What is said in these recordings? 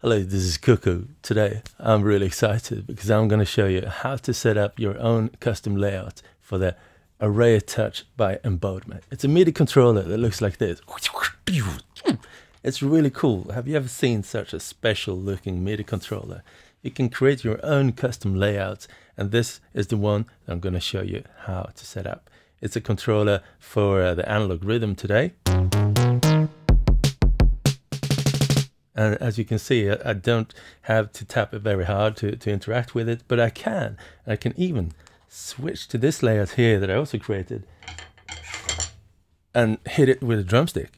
Hello, this is Cuckoo. Today I'm really excited because I'm going to show you how to set up your own custom layout for the Erae Touch by Embodme. It's a MIDI controller that looks like this. It's really cool. Have you ever seen such a special looking MIDI controller? You can create your own custom layouts, and this is the one that I'm going to show you how to set up. It's a controller for the Analog Rytm today. And as you can see, I don't have to tap it very hard to interact with it, but I can. I can even switch to this layout here that I also created and hit it with a drumstick.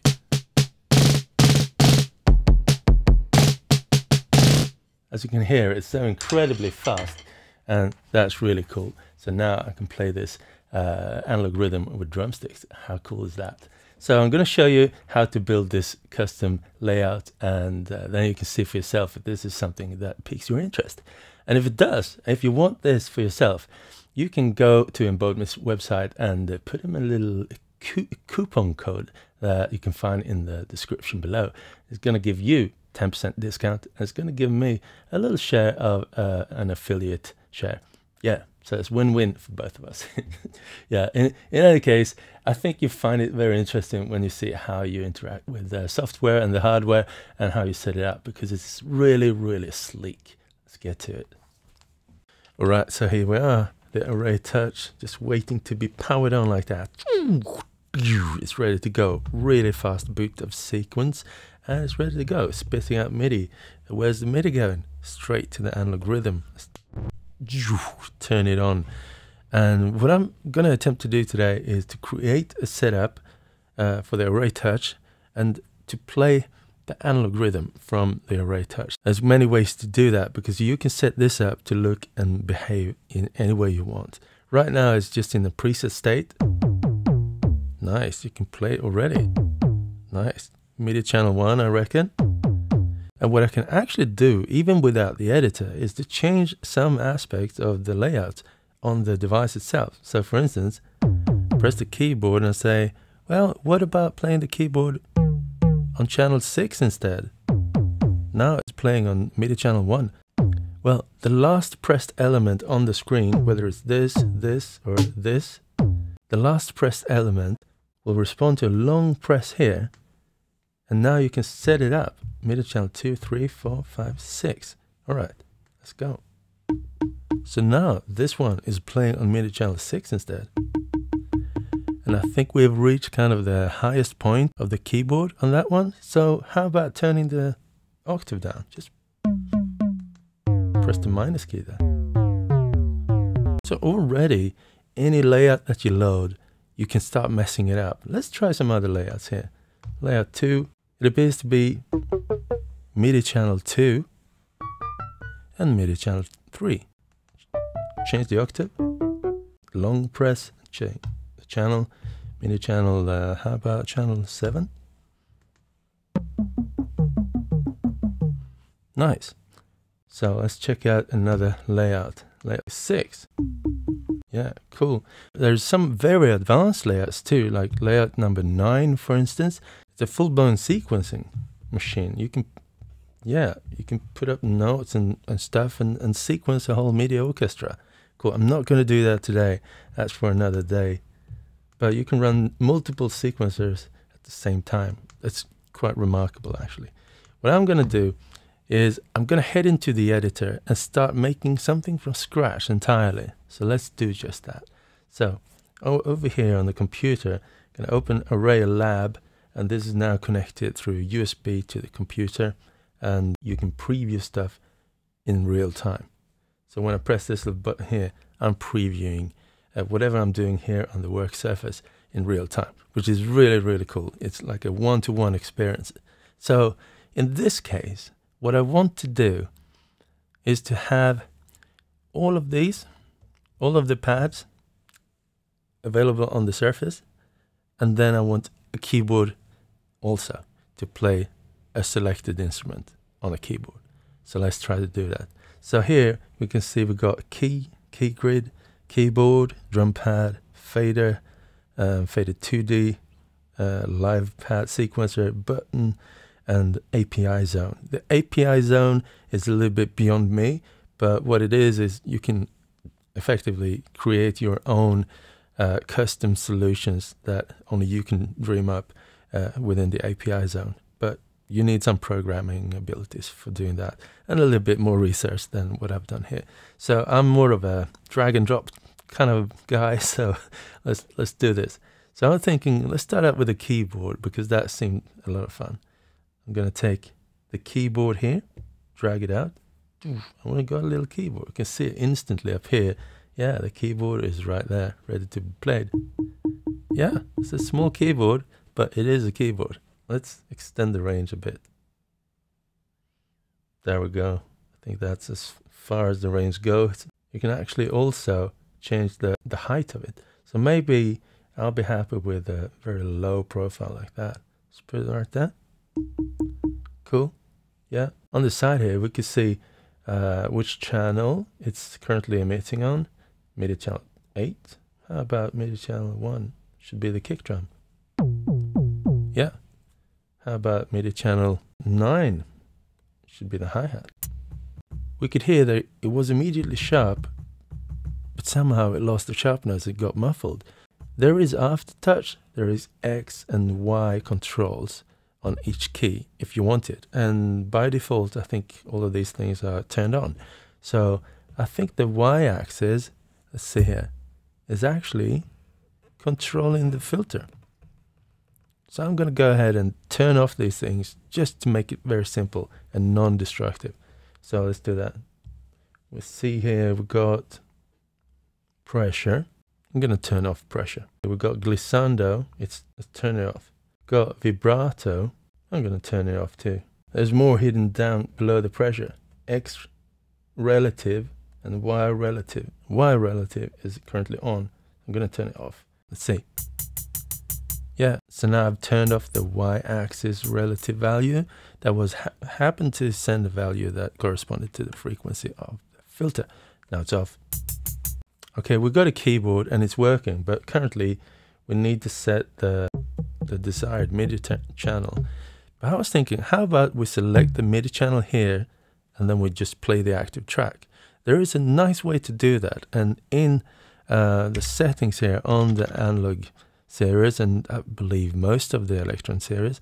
As you can hear, it's so incredibly fast, and that's really cool. So now I can play this Analog Rytm with drumsticks. How cool is that? So I'm going to show you how to build this custom layout, and then you can see for yourself if this is something that piques your interest. And if it does, if you want this for yourself, you can go to Embodme's website and put in a little coupon code that you can find in the description below. It's going to give you 10% discount, and it's going to give me a little share of an affiliate share. Yeah. So it's win-win for both of us. Yeah, in any case, I think you find it very interesting when you see how you interact with the software and the hardware and how you set it up, because it's really, really sleek. Let's get to it. All right, so here we are, the Erae Touch, just waiting to be powered on like that. It's ready to go. Really fast boot of sequence, and it's ready to go, spitting out MIDI. Where's the MIDI going? Straight to the Analog Rytm. Turn it on. And what I'm going to attempt to do today is to create a setup for the Erae Touch and to play the Analog Rytm from the Erae Touch. There's many ways to do that, because you can set this up to look and behave in any way you want. Right now it's just in the preset state. Nice, you can play it already. Nice. MIDI channel 1, I reckon. And what I can actually do, even without the editor, is to change some aspects of the layout on the device itself. So for instance, press the keyboard and say, well, what about playing the keyboard on channel 6 instead? Now it's playing on MIDI channel 1. Well, the last pressed element on the screen, whether it's this, this, or this, the last pressed element will respond to a long press here. And now you can set it up. MIDI channel 2, 3, 4, 5, 6. All right, let's go. So now this one is playing on MIDI channel 6 instead. And I think we've reached kind of the highest point of the keyboard on that one. So how about turning the octave down? Just press the minus key there. So already, any layout that you load, you can start messing it up. Let's try some other layouts here. Layout 2. It appears to be MIDI channel 2 and MIDI channel 3. Change the octave, long press, change the channel, MIDI channel, how about channel 7? Nice. So let's check out another layout, layout 6. Yeah, cool. There's some very advanced layouts too, like layout number 9, for instance. The full-blown sequencing machine. You can, yeah, you can put up notes and stuff and sequence a whole MIDI orchestra. Cool. I'm not going to do that today. That's for another day. But you can run multiple sequencers at the same time. That's quite remarkable, actually. What I'm going to do is I'm going to head into the editor and start making something from scratch entirely. So let's do just that. So over here on the computer, I'm going to open Erae Lab. And this is now connected through USB to the computer, and you can preview stuff in real time. So when I press this little button here, I'm previewing whatever I'm doing here on the work surface in real time, which is really, really cool. It's like a one-to-one experience. So in this case, what I want to do is to have all of these, all of the pads available on the surface, and then I want a keyboard also to play a selected instrument on a keyboard. So let's try to do that. So here we can see we've got key, key grid, keyboard, drum pad, fader, fader 2D, live pad sequencer, button, and API zone. The API zone is a little bit beyond me, but what it is you can effectively create your own custom solutions that only you can dream up within the API zone. But you need some programming abilities for doing that and a little bit more research than what I've done here. So I'm more of a drag and drop kind of guy, so let's do this. So I'm thinking, let's start out with a keyboard because that seemed a lot of fun. I'm going to take the keyboard here, drag it out. I want to go a little keyboard. You can see it instantly up here. Yeah, the keyboard is right there, ready to be played. Yeah, it's a small keyboard, but it is a keyboard. Let's extend the range a bit. There we go. I think that's as far as the range goes. You can actually also change the height of it. So maybe I'll be happy with a very low profile like that. Let's put it right there. Cool. Yeah. On the side here, we can see which channel it's currently emitting on. MIDI channel 8. How about MIDI channel 1? Should be the kick drum. Yeah. How about MIDI channel 9? Should be the hi-hat. We could hear that it was immediately sharp, but somehow it lost the sharpness, it got muffled. There is after touch, there is X and Y controls on each key if you want it. And by default, I think all of these things are turned on. So I think the Y axis, let's see here, is actually controlling the filter. So I'm going to go ahead and turn off these things just to make it very simple and non-destructive. So let's do that. We'll see here, we've got pressure. I'm going to turn off pressure. We've got glissando, let's turn it off. Got vibrato, I'm going to turn it off too. There's more hidden down below the pressure. X relative and Y relative. Y relative is currently on. I'm going to turn it off. Let's see. Yeah, so now I've turned off the Y axis relative value that was happened to send a value that corresponded to the frequency of the filter. Now it's off. Okay, we've got a keyboard and it's working, but currently we need to set the desired MIDI channel. But I was thinking, how about we select the MIDI channel here and then we just play the active track? There is a nice way to do that, and in the settings here on the Analog series, and I believe most of the Electron series,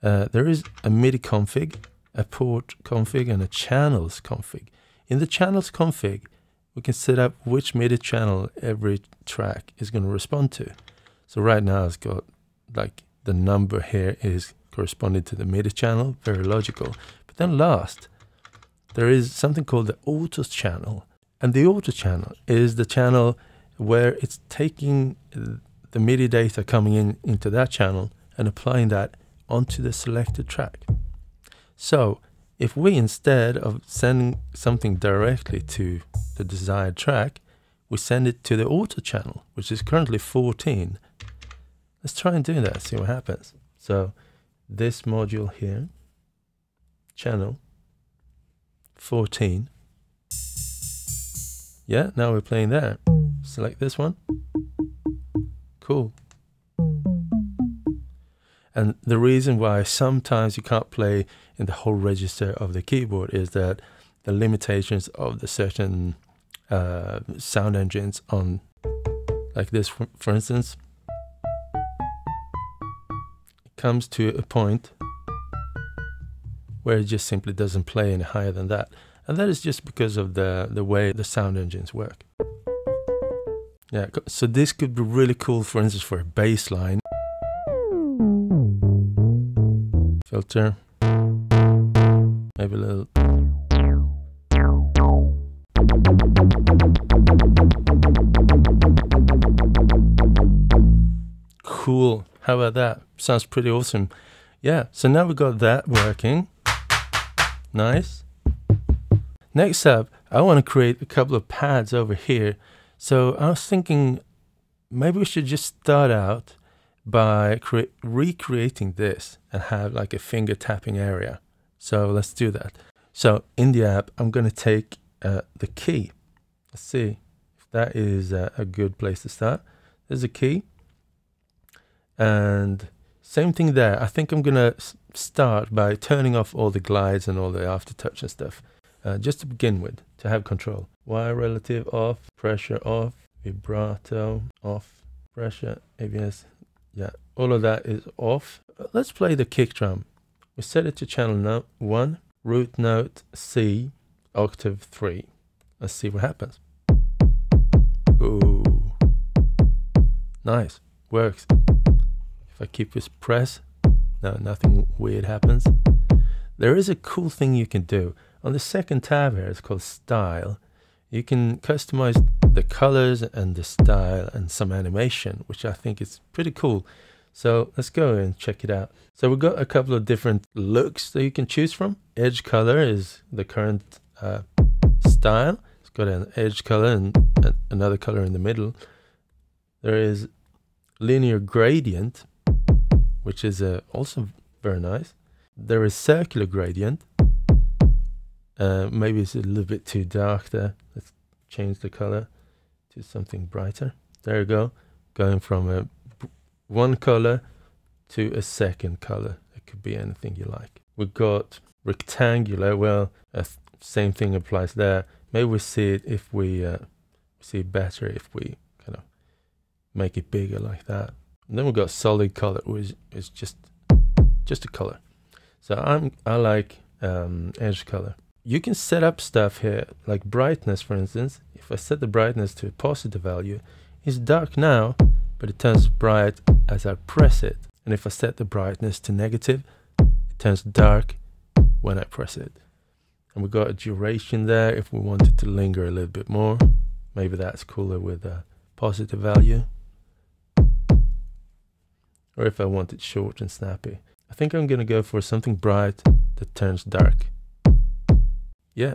there is a MIDI config, a port config, and a channels config. In the channels config, we can set up which MIDI channel every track is going to respond to. So right now it's got like the number here is corresponding to the MIDI channel, very logical. But then last, there is something called the auto channel. And the auto channel is the channel where it's taking the MIDI data coming in into that channel and applying that onto the selected track. So if we, instead of sending something directly to the desired track, we send it to the auto channel, which is currently 14. Let's try and do that, see what happens. So this module here, channel 14. Yeah, now we're playing there. Select this one. Cool. And the reason why sometimes you can't play in the whole register of the keyboard is that the limitations of the certain sound engines on, like this, for instance, comes to a point where it just simply doesn't play any higher than that. And that is just because of the way the sound engines work. Yeah, so this could be really cool, for instance, for a bass line. Filter. Maybe a little. Cool. How about that? Sounds pretty awesome. Yeah, so now we've got that working. Nice. Next up, I want to create a couple of pads over here. So I was thinking maybe we should just start out by recreating this and have like a finger tapping area. So let's do that. So in the app, I'm going to take the key. Let's see if that is a good place to start. There's a key. And Same thing there. I think I'm going to start by turning off all the glides and all the aftertouch and stuff, just to begin with, to have control. Wire relative off, pressure off, vibrato off, pressure, ABS, yeah, all of that is off. Let's play the kick drum. We set it to channel note 1, root note C, octave 3. Let's see what happens. Ooh, nice, works. If I keep this press, no, nothing weird happens. There is a cool thing you can do. On the second tab here, it's called Style. You can customize the colors and the style and some animation, which I think is pretty cool. So let's go and check it out. So we've got a couple of different looks that you can choose from. Edge color is the current style. It's got an edge color and another color in the middle. There is linear gradient, which is also very nice. There is circular gradient. Maybe it's a little bit too dark there. Let's change the color to something brighter. There you go. Going from a one color to a second color. It could be anything you like. We've got rectangular. Well, same thing applies there. Maybe we see it if we see it better if we kind of make it bigger like that. And then we've got solid color, which is just a color. So I like edge color. You can set up stuff here, like brightness, for instance. If I set the brightness to a positive value, it's dark now, but it turns bright as I press it. And if I set the brightness to negative, it turns dark when I press it. And we've got a duration there if we wanted to linger a little bit more. Maybe that's cooler with a positive value. Or if I want it short and snappy. I think I'm going to go for something bright that turns dark. Yeah,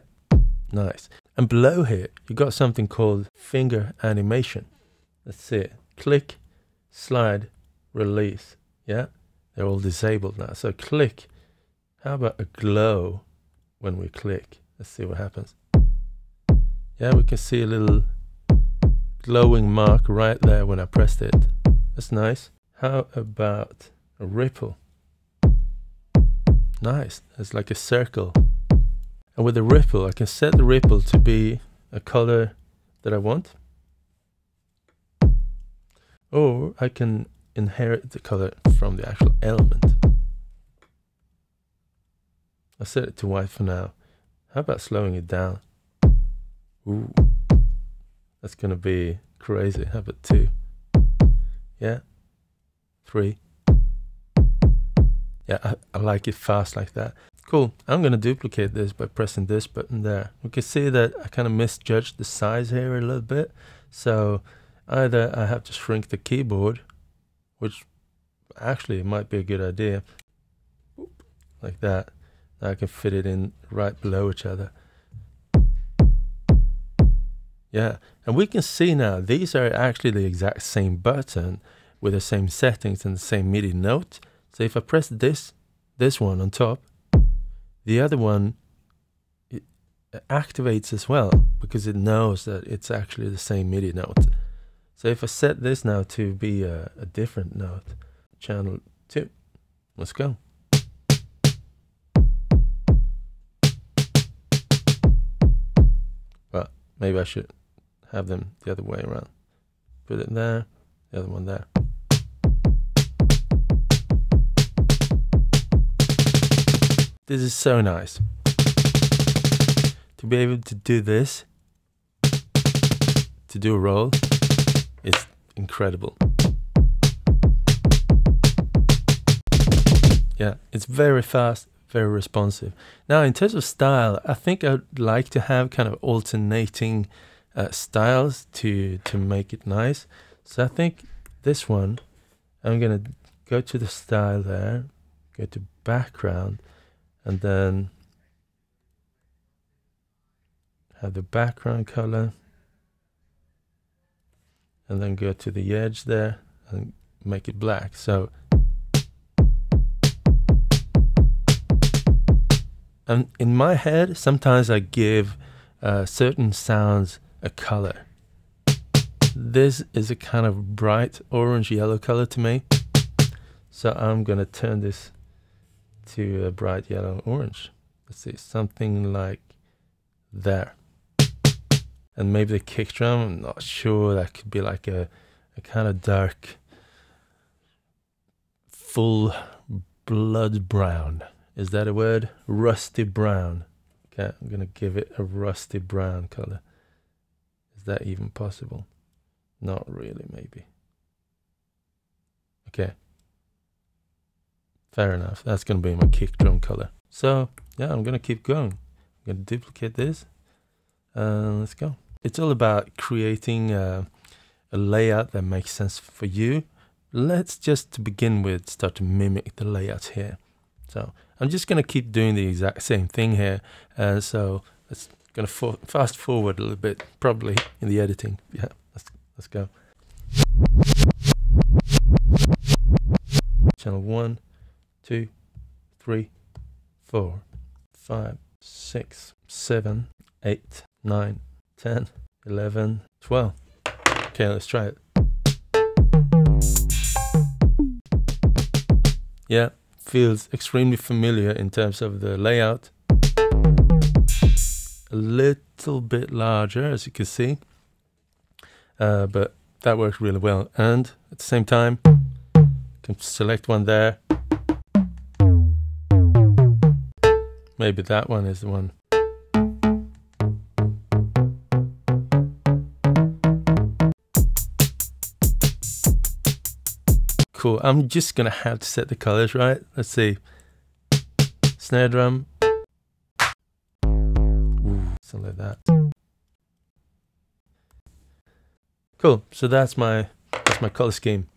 nice. And below here, you got something called finger animation. Let's see it. Click, slide, release. Yeah, they're all disabled now. So click. How about a glow when we click? Let's see what happens. Yeah, we can see a little glowing mark right there when I pressed it. That's nice. How about a ripple? Nice. It's like a circle. And with the ripple, I can set the ripple to be a color that I want. Or I can inherit the color from the actual element. I'll set it to white for now. How about slowing it down? Ooh, that's going to be crazy. How about 2? Yeah. 3. Yeah, I like it fast like that. Cool. I'm going to duplicate this by pressing this button there. We can see that I kind of misjudged the size here a little bit. So either I have to shrink the keyboard, which actually might be a good idea. Like that. Now I can fit it in right below each other. Yeah. And we can see now these are actually the exact same button with the same settings and the same MIDI note. So if I press this one on top, the other one, it activates as well, because it knows that it's actually the same MIDI note. So if I set this now to be a different note, channel 2, let's go. Well, maybe I should have them the other way around. Put it there, the other one there. This is so nice to be able to do this, to do a roll. It's incredible. Yeah, it's very fast, very responsive. Now, in terms of style, I think I'd like to have kind of alternating styles to make it nice. So I think this one, I'm going to go to the style there, go to background, and then have the background color, and then go to the edge there and make it black. So, and in my head, sometimes I give certain sounds a color. This is a kind of bright orange yellow color to me. So I'm gonna turn this to a bright yellow and orange. Let's see, something like there. And maybe the kick drum, I'm not sure, that could be like a kind of dark, full blood brown. Is that a word? Rusty brown. Okay, I'm gonna give it a rusty brown color. Is that even possible? Not really, maybe. Okay. Fair enough. That's gonna be my kick drum color. So yeah, I'm gonna keep going. I'm gonna duplicate this. Let's go. It's all about creating a layout that makes sense for you. Let's just, to begin with, start to mimic the layout here. So I'm just going to keep doing the exact same thing here. So it's going to fast forward a little bit, probably in the editing. Yeah, let's go. Channel 1, 2, 3, 4, 5, 6, 7, 8, 9, 10, 11, 12. Okay, let's try it. Yeah, feels extremely familiar in terms of the layout. A little bit larger, as you can see, but that works really well. And at the same time, you can select one there. Maybe that one is the one. Cool. I'm just gonna have to set the colors right. Let's see. Snare drum. Ooh, something like that. Cool. So that's my color scheme.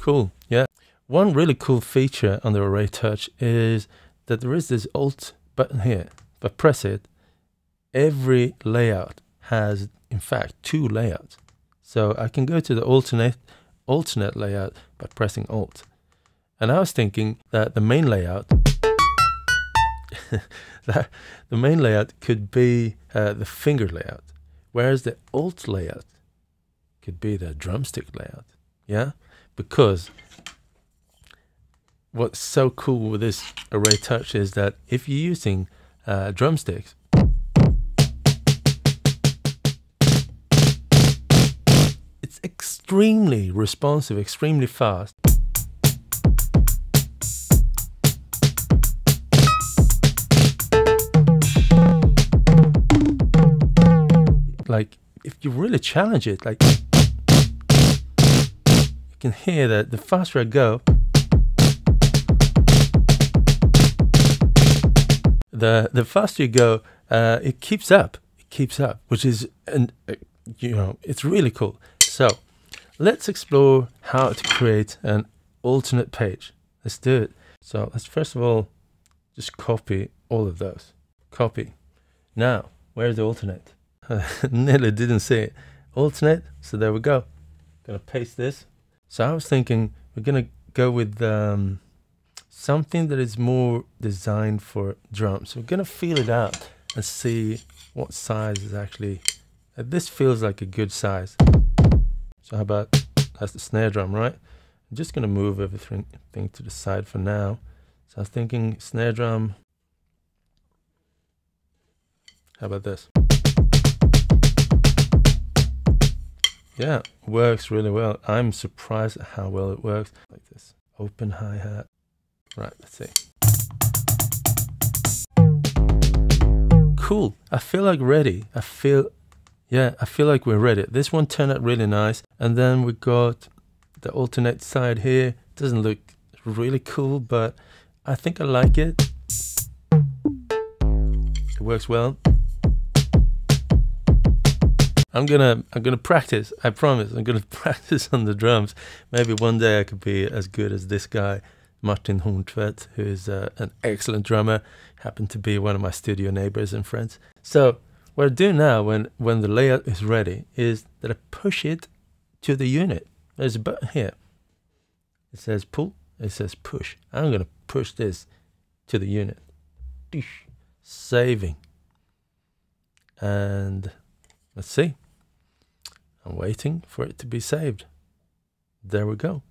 Cool. Yeah. One really cool feature on the Erae Touch is that there is this Alt button here. If I press it, every layout has, in fact, two layouts. So I can go to the alternate layout by pressing Alt. And I was thinking that the main layout, that the main layout could be the finger layout, whereas the Alt layout could be the drumstick layout. Yeah, because what's so cool with this Erae Touch is that if you're using drumsticks, it's extremely responsive, extremely fast. Like, if you really challenge it, like, you can hear that the faster I go, the faster you go, it keeps up, which is, and you know, it's really cool. So let's explore how to create an alternate page. Let's do it. So let's first of all just copy all of those. Copy. Now, where's the alternate? Nearly didn't see it. Alternate. So there we go. Gonna paste this. So I was thinking we're gonna go with something that is more designed for drums. So we're gonna feel it out and see what size is actually, this feels like a good size. So how about, that's the snare drum, right? I'm just gonna move everything to the side for now. So I was thinking snare drum, how about this? Yeah, works really well. I'm surprised at how well it works. Like this, open hi-hat. Right, let's see. Cool. I feel like ready. I feel like we're ready. This one turned out really nice. And then we got the alternate side here. Doesn't look really cool, but I think I like it. It works well. I'm gonna practice. I promise. I'm gonna practice on the drums. Maybe one day I could be as good as this guy, Martin Hornquert, who is an excellent drummer, happened to be one of my studio neighbors and friends. So what I do now when the layout is ready is that I push it to the unit. There's a button here. It says pull, it says push. I'm going to push this to the unit. Saving. And let's see. I'm waiting for it to be saved. There we go.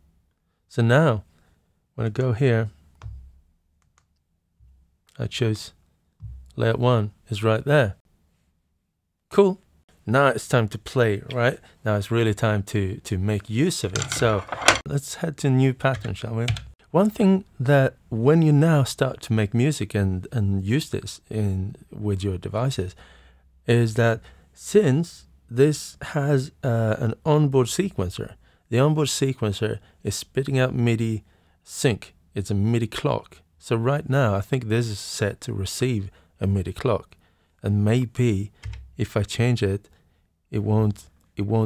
So now when I go here, I choose layout 1 is right there. Cool. Now it's time to play, right? Now it's really time to make use of it. So let's head to a new pattern, shall we? One thing that when you now start to make music and use this with your devices is that since this has an onboard sequencer, the onboard sequencer is spitting out MIDI sync. It's a MIDI clock. So right now I think this is set to receive a MIDI clock, and maybe if I change it, it won't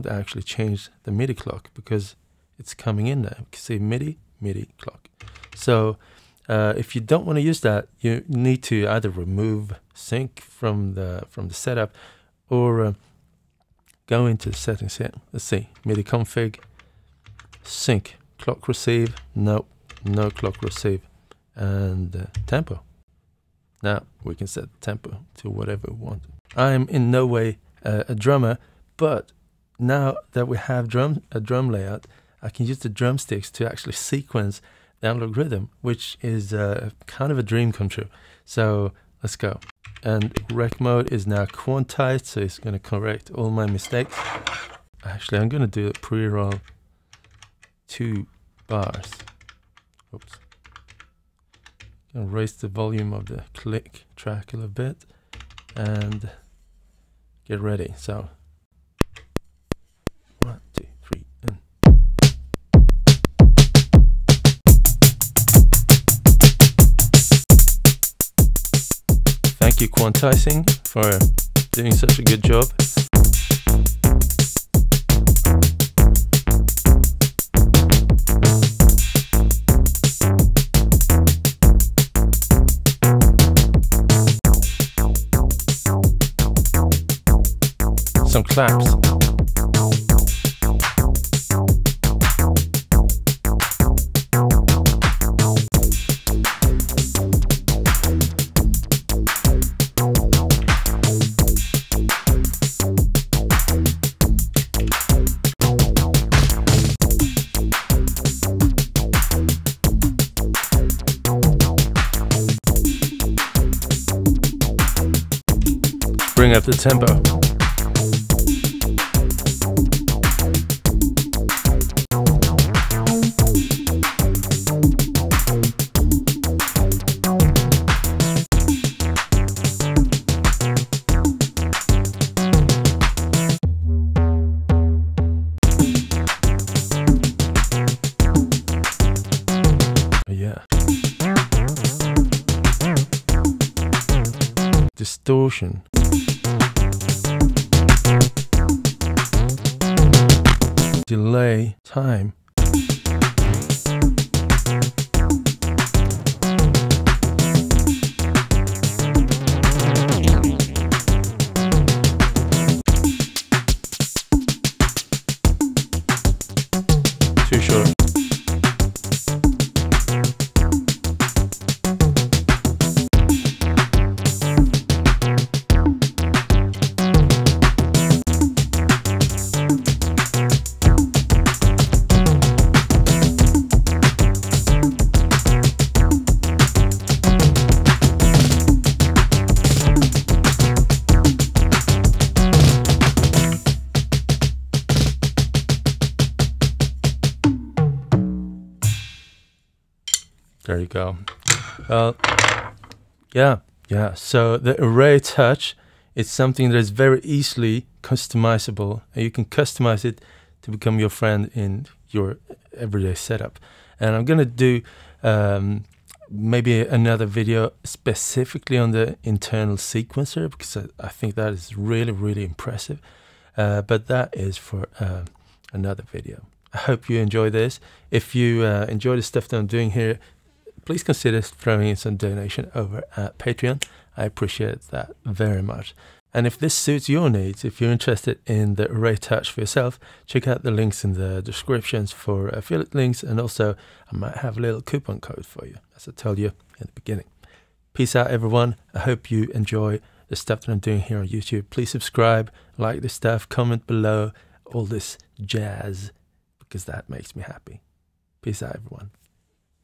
actually change the MIDI clock because it's coming in there. You can see MIDI clock. So if you don't want to use that, you need to either remove sync from the setup or go into the settings here. Let's see, MIDI config, sync, clock receive, no clock receive, and tempo. Now we can set the tempo to whatever we want. I'm in no way a drummer, but now that we have a drum layout, I can use the drumsticks to actually sequence the analog rhythm, which is kind of a dream come true. So let's go. And rec mode is now quantized, so it's going to correct all my mistakes. Actually, I'm going to do a pre-roll 2 bars. Oops. I'm going to raise the volume of the click track a little bit and get ready. So 1, 2, 3, and thank you, Quantizing, for doing such a good job. Some claps. Bring up the tempo. Distortion. Delay. Time. Too short. There you go. Yeah. So the Erae Touch is something that is very easily customizable, and you can customize it to become your friend in your everyday setup. And I'm gonna do maybe another video specifically on the internal sequencer because I think that is really impressive. But that is for another video. I hope you enjoy this. If you enjoy the stuff that I'm doing here, please consider throwing in some donation over at Patreon. I appreciate that very much. And if this suits your needs, if you're interested in the Erae Touch for yourself, check out the links in the descriptions for affiliate links, and also I might have a little coupon code for you, as I told you in the beginning. Peace out, everyone. I hope you enjoy the stuff that I'm doing here on YouTube. Please subscribe, like the stuff, comment below, all this jazz, because that makes me happy. Peace out,